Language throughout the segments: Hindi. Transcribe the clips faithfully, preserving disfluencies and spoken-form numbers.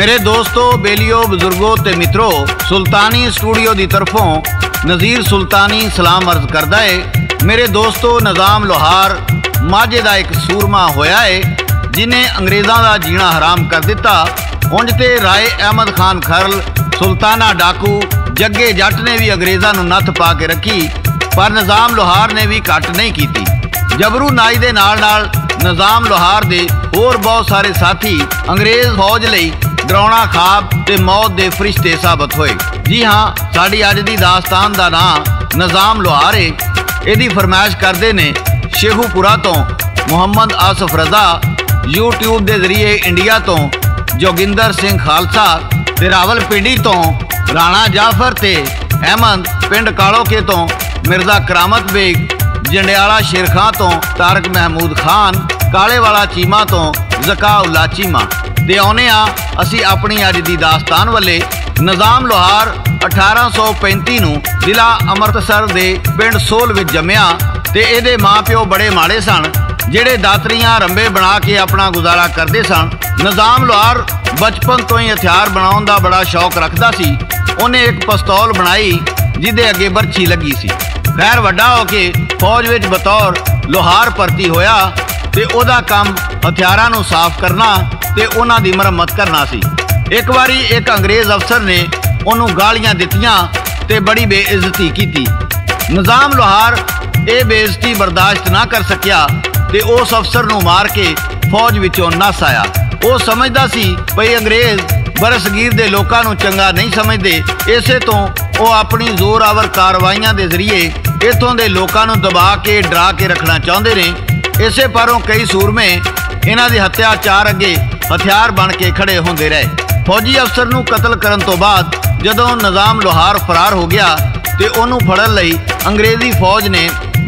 मेरे दोस्तों, बेलियो, बुजुर्गों ते मित्रों, सुल्तानी स्टूडियो दी तरफों नज़ीर सुल्तानी सलाम अर्ज करदा है। मेरे दोस्तों, निज़ाम लोहार माजे दा एक सूरमा होया है जिन्हें अंग्रेज़ों दा जीना हराम कर दिता। उंज ते राय अहमद खान खरल, सुल्ताना डाकू, जग्गे जट ने भी अंग्रेज़ों नूं नत्थ पा के रखी, पर निज़ाम लोहार ने भी घट नहीं की। जबरू नाई दे नाल नाल निज़ाम लोहार दे होर बहुत सारे साथी अंग्रेज़ फौज लई डरावना खाब ते मौत दे फरिश्ते साबित होए। जी हाँ, साडी अज दी दास्तान दा नाम निज़ाम लोहार है। इहदी फरमाइश करदे ने शेखूपुरा तो मुहम्मद आसफ रज़ा, यूट्यूब के जरिए इंडिया तो जोगिंदर सिंह खालसा, रावलपिंडी तो राणा जाफर ते अहमद, पिंड कालोके तो मिर्जा करामत बेग, जंडियाला शेर खां तो तारक महमूद खान, काले वाला चीमा तो ज़काउल्ला चीमा। ते आने आ असी अपनी अज की दास्तान वाले। निज़ाम लोहार अठारह सौ पैंती नूं जिला अमृतसर दे पिंड सोल विच जम्मिया ते इहदे माँ प्यो बड़े माड़े सन, जिहड़े दातरियां रंबे बना के अपना गुजारा करदे सन। निज़ाम लोहार बचपन तो ही हथियार बनाउण दा बड़ा शौक रखदा सी। उहने एक पिस्तौल बनाई जिहदे अगे बरछी लगी सी। खैर वड्डा होके फौज विच बतौर लोहार भर्ती होया ते उहदा काम हथियारां नूं साफ करना ते उहनां दी मरम्मत करना सी। एक बारी एक अंग्रेज़ अफसर ने उहनूं गालियां दित्तियां ते बड़ी बेइज्जती कीती। निज़ाम लोहार ये बेइज्जती बर्दाश्त ना कर सकिया ते उस अफसर नूं मार के फौज विचों नस आया। वो समझदा सी भई अंग्रेज़ बरसगीर दे लोकां नूं चंगा नहीं समझदे, इसे तो वह अपनी जोरावर कार्रवाइयां के जरिए इतों के लोगों को दबा के डरा के रखना चाहते ने। इसे परों कई सूरमे इन्हां दे हत्याचार अगे हथियार बन के खड़े होंदे रहे। फौजी अफसर नूं कतल करन तो बाद जदों निज़ाम लोहार फरार हो गया तो उन्होंने फड़न लई अंग्रेज़ी फौज ने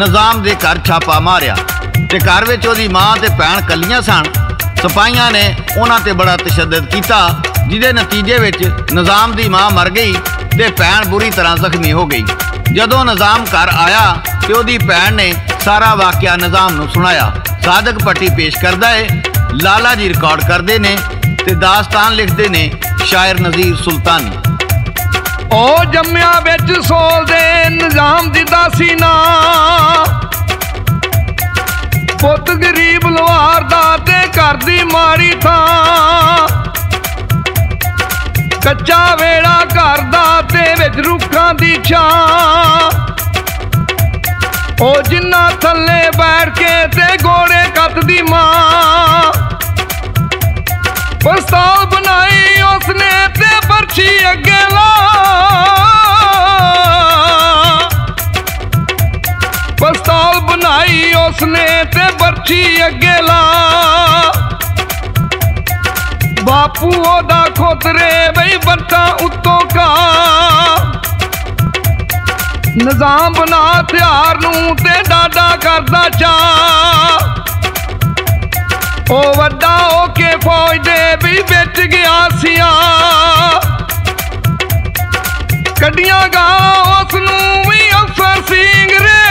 निज़ाम दे घर छापा मारिया ते घर विच उहदी मां ते भैण कल्लियां सन। सिपाहियां ने उन्हां ते बड़ा तशद्दद कीता, जिहदे नतीजे विच निज़ाम दी मां मर गई ते भैन बुरी तरह जख्मी हो गई। जदों निज़ाम घर आया तो उसकी भैन ने सारा वाकया निज़ाम नूं सुनाया। सादिक भट्टी पेश करदा है, लाला जी रिकॉर्ड करते ने ते दास्तान लिखते ने शायर नज़ीर सुल्तानी। ओ जम्मिया बिच सोल दे निज़ाम दी दासी ना, पुत गरीब लोहार दा ते घर दी माड़ी थां, कच्चा वेड़ा घर दा ते विच रुखां दी छां, ओ जिन्ना थल्ले बैठ के ते गोड़े कतदी मां, पिस्तौल बनाई उसने ते बरछी अगे ला, पिस्तौल बनाई उसने ते बरछी अगे ला, बापू ओदा खोतरे बई बरता उत्तों का, निज़ाम बना हथियार नूं ते डाडा करदा चा, ओ वड्डा होके फौज दे बई बेच गया सिया, कड्डियां गां उस नूं वी अफसर सिंह रे,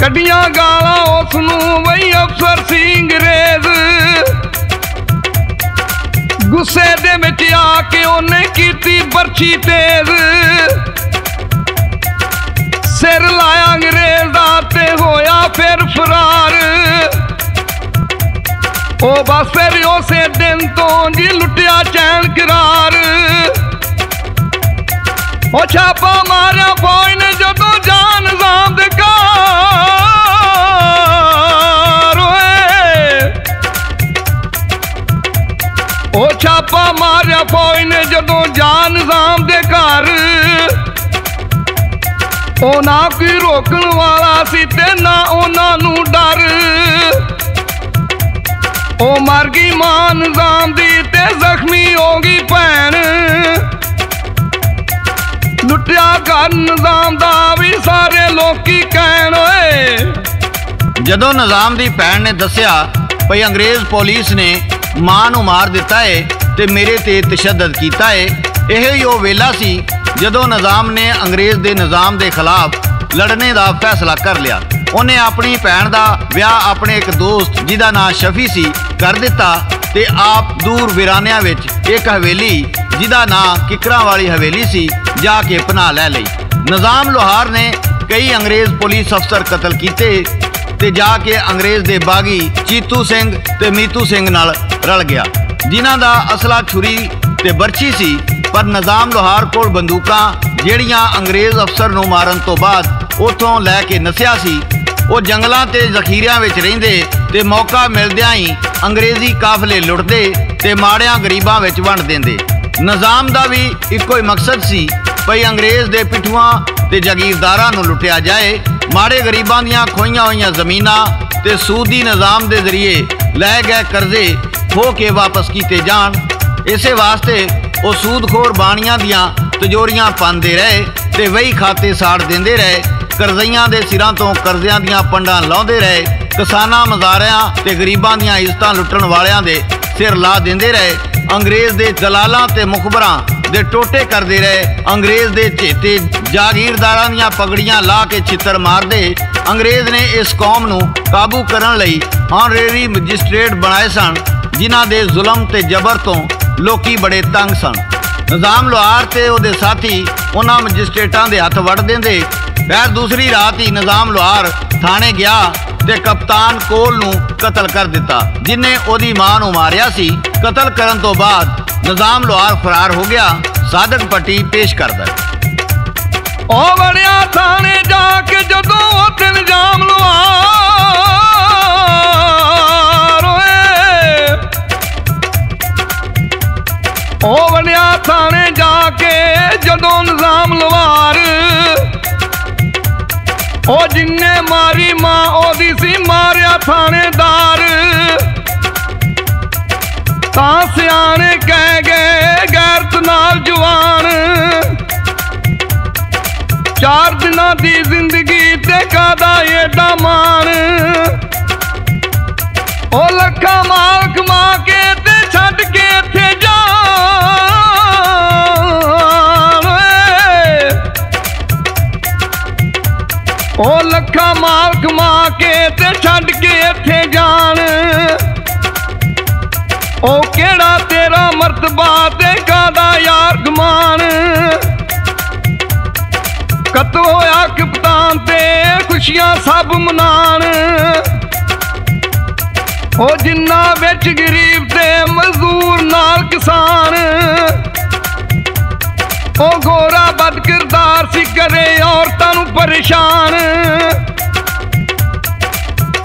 कड्डियां गालां उसनूं वही अफसर सिंह रेज, गुस्से दे विच आके उहने कीती बरछी तेज, सिर लाया अंग्रेज़ दा ते होया फिर फरार, ओ बस फिर उसे दिन तो जी लुटिया चैन करार, ओ छापा मारिया फौज ने जदों जान निज़ाम दे ओ छापा मारिया फौज ने जदों जान निज़ाम दे घर, ओ ना कोई रोकण वाला सी ते ना उन्हां नूं डर, ओ मर गई मां निज़ाम दी ते जख्मी हो गई भैन, लुटिया घर निज़ाम दा वी सारे लोकी कहण। ओए जदों निज़ाम दी भैन ने दस्सिया भई अंग्रेज़ पुलिस ने मां नूं मार दिता है ते मेरे ते तशद्दद कीता है, यही वो वेला सी जदों निज़ाम ने अंग्रेज़ दे निज़ाम दे खिलाफ लड़ने दा फैसला कर लिया। उन्हें अपनी भैन का ब्याह अपने एक दोस्त जिहदा नाम शफी सी कर दिता ते आप दूर वीरानिया विच एक हवेली जिहदा नाम किकरा वाली हवेली सी जाके पनाह लै लई। निज़ाम लोहार ने कई अंग्रेज़ पुलिस अफसर कतल किए ते जाके अंग्रेज़ दे बागी चीतू सिंह ते मीतू सिंह नाल रल गया जिन्हां दा असला छुरी ते बरछी सी, पर निज़ाम लोहार कोल बंदूकां जिहड़ियां अंग्रेज़ अफसर नूं मारन तो बाद उथों लै के नस्या सी। वो जंगलों ते जखीरियां विच रहिंदे ते मौका मिलदियां ही अंग्रेज़ी काफले लुटदे ते माड़ियां गरीबां विच वंड देंदे। निज़ाम दा भी इक्को ही मकसद सी भई अंग्रेज़ दे पिठूआं ते जागीरदारां नूं लुटिया जाए, माड़े गरीबां दीआं खोईआं होईआं ज़मीनां ते सूदी निज़ाम दे ज़रिए लै गए कर्जे खो के वापस कीते जाण। इसे वास्ते वो सूदखोर बाणियां दीआं तजोरियां पांदे रहे ते वही खाते साड़ देंदे रहे, करज़इयां दे सिरां तों करज़ियां दीआं पंडां लाउंदे रहे, किसानां मज़ारियां ते गरीबां दीआं इज़्ज़तां लुट्टण वालियां दे सिर ला देंदे रहे, अंग्रेज़ दे दलालां ते मुखबरां दे टोटे करदे रहे, अंग्रेज़ दे चेते जागीरदारां दीआं पगड़ियां ला के छित्तर मारदे। अंग्रेज़ ने इस कौम नूं काबू करन लई ऑनरेरी मजिस्ट्रेट बनाए सन जिन्हां दे जुल्म ते जबर तों लोकी बड़े तंग सन। निज़ाम लोहार ते उहदे साथी उन्हां मजिस्ट्रेटां दे हत्थ वड़ देंदे। फिर दूसरी रात ही निज़ाम लोहार थाने गया ते कप्तान कोल नूं कतल कर दिता जिन्हें ओदी मां नूं मारिया सी। कतल करन तो बाद निज़ाम लोहार फरार हो गया। सादक भट्टी पेश करदा ओ वड़िया थाने जाके जदों ओथे निज़ाम लोहार ओए ओ वड़िया थाने जाके जदों निज़ाम लोहार ओ जिन्ने मारी मां ओदी सी मारिया थानेदार, तां सियाने कह गए गैरत नाल जवान, चार दिना दी जिंदगी ते कादा एडा मान, ओ लखा माल कमा के ते छड्ड के इत्थे ओ लखा माल कमा के ते छड्ड के इत्थे जान, ओ केड़ा तेरा मरतबा ते कादा यार गमान, कत होया कप्तान ते खुशियां सब मनान, ओ जिन्ना विच गरीब ते मजदूर नाल किसान, ओ गोरा बद किरदार सी करे औरतां नूं परेशान,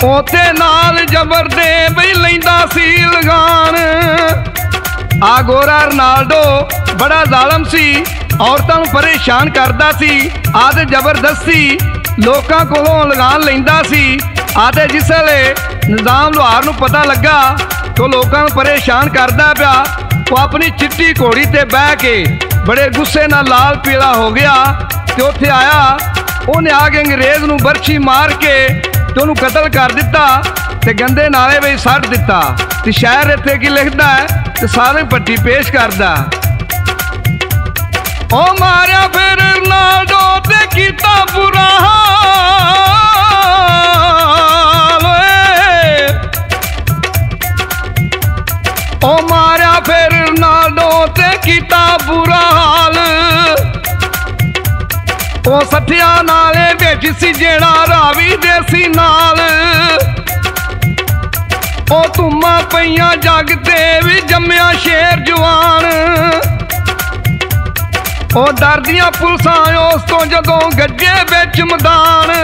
ओते नाल जबर दे बई लैंदा सी लगान, आ गोरा रनाल्डो बड़ा जालम सी, औरतां नूं परेशान करदा सी, आदे जबरदस्ती लोकां कोलों लगान लैंदा सी। आदे जिसले निज़ाम लोहार नूं पता लगा तो लोकां नूं परेशान करदा पिया, तो अपनी चिट्टी घोड़ी ते बह के बड़े गुस्से नाल लाल पीला हो गया ते उत्थे आया। उन्हें आके अंग्रेज़ नूं बरछी मार के ते उन्हें कतल कर दिता ते गंदे नाले में सट दिता। ते शायर इत्थे की लिखदा है ते सादक भट्टी पेश करदा ओ मारिया फिर रनाल्डो ते कीता बुरा हाल ओ मारिया फिर रनाल्डो ते कीता बुरा हाल, ओ सठिया नाले बेच सी जेड़ा रावी देसी नाल, ओ तुमा पैया जग ते भी जम्मिया शेर जवान, ओ डरदियां पुलसां उस तो जदों गड्डे बेच मैदान,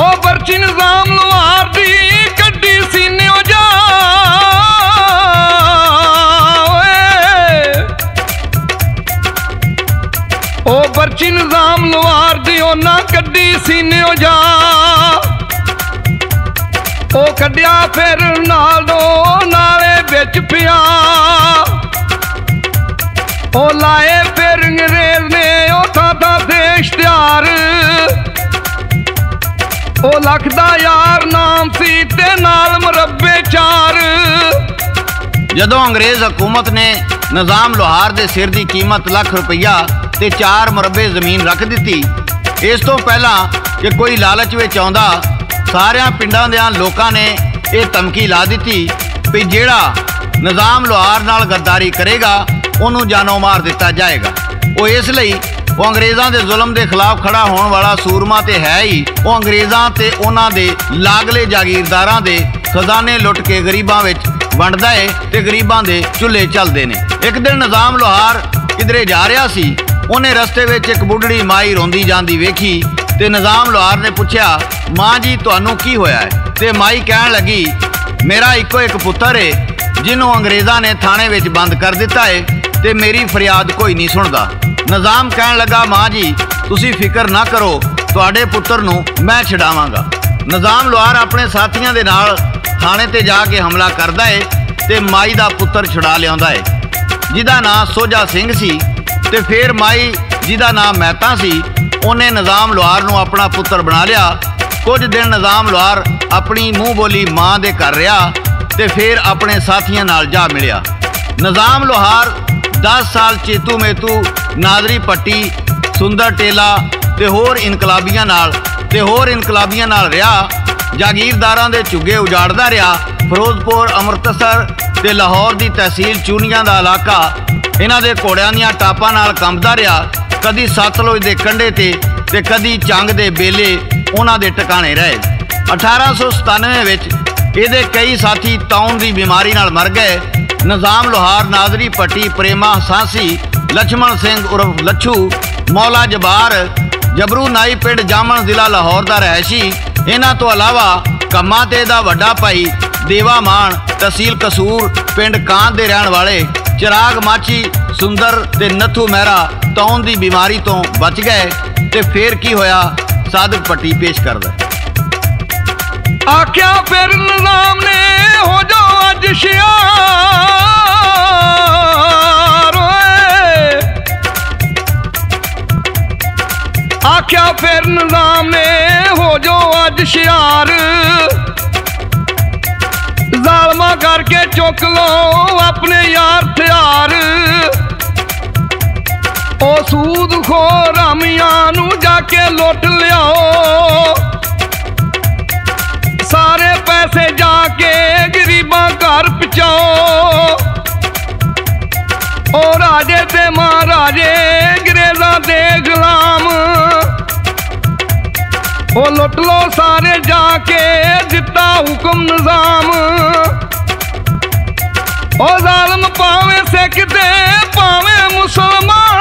ओ बरची निज़ाम लोहार दी कड्डी सीने जा ओ बरची निज़ाम लोहार दी ना कड्डी सीने ओ जा, ओ कड्डिया फिर रनाल्डो नाले बिच पिया, ओ लाए फिर अंग्रेज़ ने ओ थादा दे इश्तिहार, ओ लख दा यार नाम सी ते नाल मुरब्बे चार। जदों अंग्रेज़ हुकूमत ने निज़ाम लोहार दे सिर दी कीमत लख रुपया ते चार मुरब्बे जमीन रख दी। इस तो पहला कि कोई लालच विच आउंदा। सारियां पिंडां देयां लोकां ने ये धमकी ला दी भी जिहड़ा निज़ाम लोहार नाल गद्दारी करेगा उन्होंने जानो मार दिता जाएगा। वो इसलिए वो अंग्रेज़ों के जुल्म के खिलाफ खड़ा होने वाला सूरमा तो है ही, वो अंग्रेज़ों ते उन्हां दे लागले जागीरदारां दे खजाने लुट के गरीबां विच वंडदा है ते गरीबां दे चुल्हे चलदे ने। एक दिन निज़ाम लोहार किधरे जा रहा सी, उन्हें रस्ते विच एक बुढ़ड़ी माई रोंदी जांदी वेखी ते निज़ाम लोहार ने पूछया, माँ जी तुहानूं की होया है? ते माई कहण लगी, मेरा इको एक पुत्तर है जिन्हों अंग्रेज़ों ने थाने विच बंद कर दिता है ते मेरी फरियाद कोई नहीं सुनदा। निज़ाम कहन लगा, माँ जी तुसी फिकर ना करो, तुहाडे पुत्तर नूं मैं छड़ावांगा। निज़ाम लोहार अपने साथियों दे नाल थाने ते जाके हमला करदा है ते माई दा पुत्तर छड़ा लिआंदा है जिहदा नां सोजा सिंह सी। ते फिर माई जिहदा नां महता सी उन्हें निज़ाम लोहार नूं अपना पुत्तर बना लिया। कुछ दिन निज़ाम लोहार अपनी मूँह बोली माँ दे कर रहा ते फिर अपने साथियों नाल जा मिलिया। निज़ाम लोहार दस साल चेतू मेतू नादरी पट्टी सुंदर टेला ते होर इनकलाबियां नाल ते होर इनकलाबियां नाल रहा, जागीरदारां दे झुग्गे उजाड़दा रहा। फिरोजपुर अमृतसर ते लाहौर दी तहसील चूनियां दा इलाका इन्हां दे घोड़ियां दीयां टापां नाल कंबदा रहा। कदी सतलुज दे कंढे ते ते कदी चंग दे बेले उन्हां दे टकाणे रहे। अठारह सौ सतानवे विच ਇਹਦੇ कई साथी ਤਾਉਨ ਦੀ बीमारी ਨਾਲ ਮਰ ਗਏ। निज़ाम लोहार नादरी पट्टी प्रेमा सांसी लक्ष्मण सिंह उर्फ लच्छू मौला जबार जबरू नाई पिंड जामन जिला लाहौर ਦਾ ਰਹਿਸ਼ੀ। ਇਹਨਾਂ ਤੋਂ ਇਲਾਵਾ ਕੰਮਾਂ ਤੇ ਦਾ ਵੱਡਾ ਭਾਈ ਦੇਵਾ ਮਾਨ ਤਹਿਸੀਲ ਕਸੂਰ ਪਿੰਡ ਕਾਂ ਦੇ ਰਹਿਣ ਵਾਲੇ। ਚਿਰਾਗ ਮਾਚੀ ਸੁੰਦਰ ਤੇ ਨੱਥੂ ਮਹਿਰਾ ਤਾਉਨ ਦੀ ਬਿਮਾਰੀ ਤੋਂ ਬਚ ਗਏ। ਤੇ ਫੇਰ ਕੀ ਹੋਇਆ ਸਾਦਕ ਪੱਟੀ ਪੇਸ਼ ਕਰਦਾ। आख्या फिर निज़ाम ने हो जो अज शियार, आख्या फिर निज़ाम ने हो जो अज शियार, जालमा करके चुक लो अपने यार थयार। ओ सूद खो रामिया नू जाके लुट लियाओ, सारे पैसे जाके गरीबां घर पहुंचाओ। ओ राजे ते महाराजे अंग्रेजा दे गुलाम, ओ लुट लो सारे जाके दिता हुक्म निज़ाम। ओ जालम पावे सिख ते पावे मुसलमान,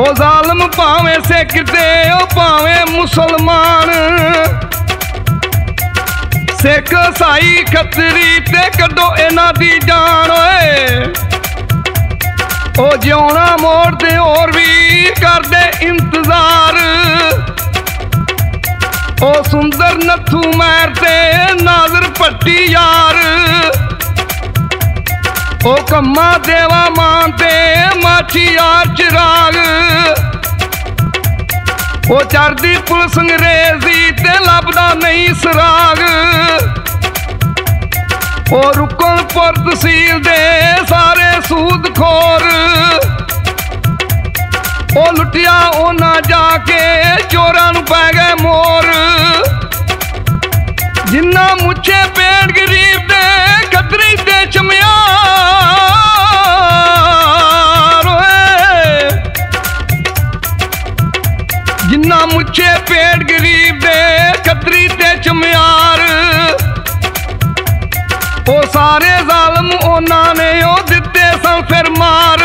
ओ जालम पावे सिख ते ओ पावे मुसलमान। सिख साई खतरी ते कदो इना दी जान, ओ जिउणा मोड़ ते और भी करदे इंतजार। ओ सुंदर नथू मैर ते नाज़र पट्टी यार, ओ कम्मा देवा मान ते माछी यार चिराग। ओ चढ़दी पुलिस अंग्रेजी ते लभदा नहीं सराग। ओ रुकनपुर तहसील दे सारे सूदखोर, ओ लुटिया उन्हां जाके चोरां नूं पै गए मोर। जिन्ना मुछे पेड़ गरीब दे खतरी दे चमिया, जिन्ना मुछे पेड़ गरीब दे खतरी ते चमियार। ओ सारे जालम उन्हां ने ओ दिते सन फिर मार।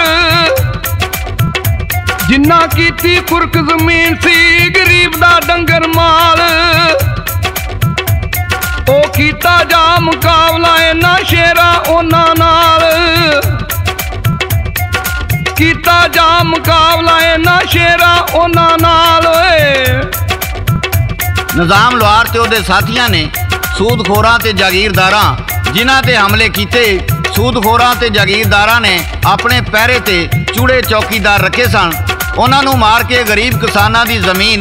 जिन्ना कीती कुरक जमीन सी गरीब दा डंगर माल, ओ कीता जा मुकाबला इन्हां शेरा उन्हां नाल। कीता जा मुकाबला इन्हां शेरा उन्हां नाल। निज़ाम लोहार ते उहदे साथियां ने सूदखोरां ते जागीरदारां जिन्हां ते हमले कीते, सूदखोरां ते जागीरदारां ने अपने पहरे ते चूड़े चौकीदार रखे सन। उन्हां नूं मार के गरीब किसानां दी जमीन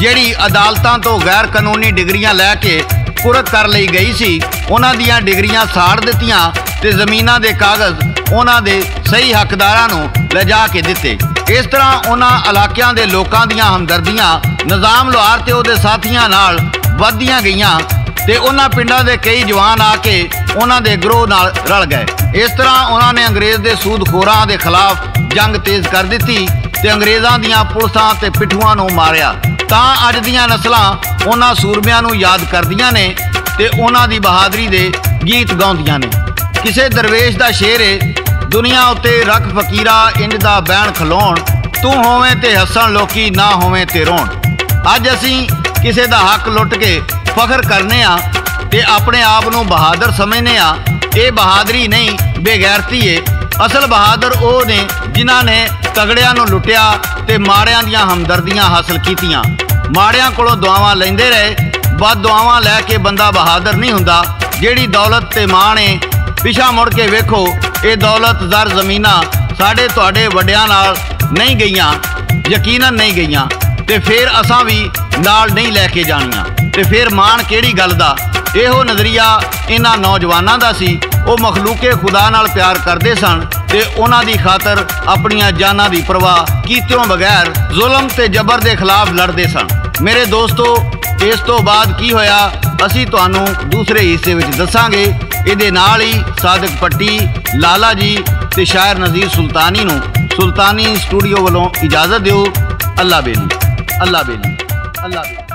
जिहड़ी अदालतां तो गैर कानूनी डिग्रियां लै के कुरक कर ली गई सी उन्हां दियां डिग्रियां साड़ दित्तियां ते ज़मीनां दे कागज़ उन्हां दे सही हकदारां नूं ले जा के दित्ते। इस तरह उन्हां इलाकियां दे लोकां दियां हमदर्दियां निज़ाम लोहार ते उहदे साथियां नाल वधदियां गईयां ते उन्हां पिंडां दे कई जवान आके उन्हां दे ग्रोह नाल रल गए। इस तरह उन्हां ने अंग्रेज़ दे सूदखोरां दे खिलाफ जंग तेज़ कर दित्ती ते अंग्रेज़ां दियां पुलसां ते पिट्ठूआं नूं मारिया। तां अज दियां नस्लां उन्हां सूरमियां नूं याद करदियां ने ते उन्हां दी बहादरी दे गीत गाउंदियां ने। किसी दरवेश दा शेर है, दुनिया उत्ते रख फकीरा इंज दा बैण खलोण, तू होवे ते हसन लोकी ना होवे ते रोण। अज असी किसी दा हक लुट के फखर करने आ ते अपने आप नूं बहादुर समझने आ। ये बहादुरी नहीं बेगैरती है। असल बहादुर ओ ने जिन्हां ने तगड़ियां नूं लुटिया ते माड़ियां दियां हमदर्दियां हासिल कीतियां। माड़ियां कोलों दुआवां लैंदे रहे, बद दुआवां लै के बंदा बहादुर नहीं हुंदा। जिहड़ी दौलत ते माण है, पिछा मुड़ के वेखो, ये दौलत दर जमीना साढ़े तुहाडे वड्डियां नाल नहीं गईयां, यकीनन नहीं गईयां, ते फिर असां भी नाल नहीं लैके जाणियां, ते फिर माण किहड़ी गल दा। इहो नज़रिया इन्हां नौजवानां दा सी। ओ मखलूके खुदा नाल प्यार करदे सन ते उन्हां दी खातर अपणियां जानां दी परवाह कीते बगैर जुल्म ते जबर दे खिलाफ लड़दे सन। मेरे दोस्तों, इस तो बाद की होया असी तुहानूं दूसरे हिस्से विच दस्सांगे। इहदे नाल ही सादिक भट्टी, लाला जी ते शायर नज़ीर सुल्तानी नूं सुल्तानी स्टूडियो वालों इजाज़त दिओ। अल्लाह बेली, अल्लाह बेली, अल्लाह बेली।